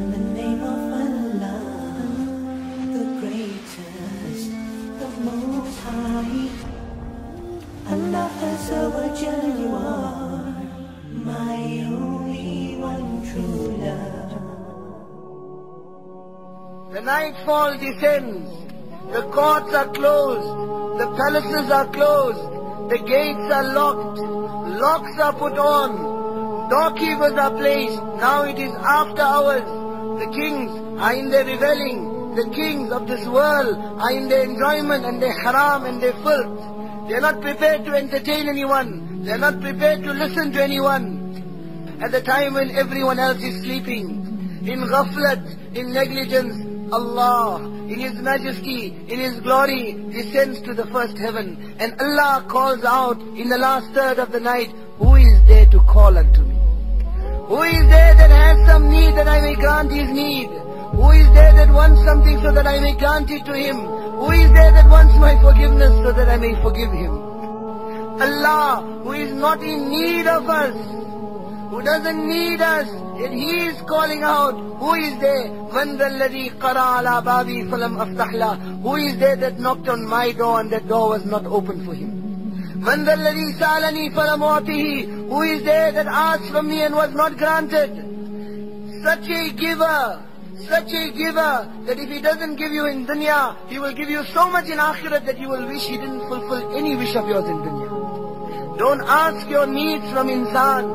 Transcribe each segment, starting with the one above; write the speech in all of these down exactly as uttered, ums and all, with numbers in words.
In the name of Allah, the greatest, the most high. Allah Azza wa Jal, you are my only one true love. The nightfall descends, the courts are closed, the palaces are closed, the gates are locked, locks are put on, doorkeepers are placed. Now it is after hours. The kings are in their revelling. The kings of this world are in their enjoyment and their haram and their filth. They are not prepared to entertain anyone. They are not prepared to listen to anyone. At the time when everyone else is sleeping, in ghaflat, in negligence, Allah, in His majesty, in His glory, descends to the first heaven. And Allah calls out in the last third of the night, "Who is there to call unto me? Who is there that has some need that I may grant his need? Who is there that wants something so that I may grant it to him? Who is there that wants my forgiveness so that I may forgive him?" Allah, who is not in need of us, who doesn't need us, yet He is calling out, "Who is there? Man alladhi qara ala babi fa lam aftah la. Who is there that knocked on my door and that door was not open for him? Man alladhi salani fa lam u'tihi. Who is there that asked from me and was not granted?" Such a giver, such a giver, that if He doesn't give you in dunya, He will give you so much in akhirat that you will wish He didn't fulfill any wish of yours in dunya. Don't ask your needs from insan.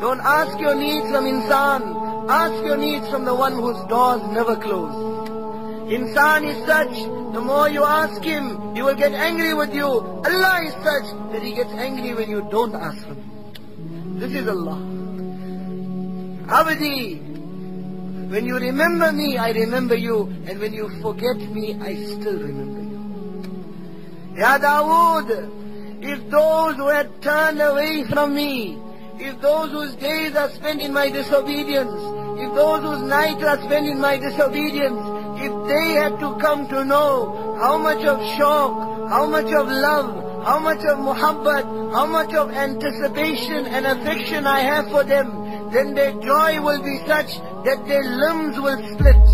Don't ask your needs from insan. Ask your needs from the one whose doors never close. Insan is such, the more you ask him, he will get angry with you. Allah is such that He gets angry when you don't ask Him. This is Allah. Abdi, when you remember me, I remember you. And when you forget me, I still remember you. Ya Dawud, if those who had turned away from me, if those whose days are spent in my disobedience, if those whose nights are spent in my disobedience, if they had to come to know how much of shauq, how much of love, how much of muhabbat, how much of anticipation and affection I have for them, then their joy will be such that their limbs will split.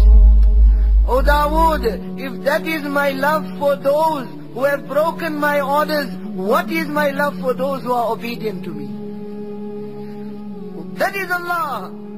O Dawood, if that is my love for those who have broken my orders, what is my love for those who are obedient to me? That is Allah.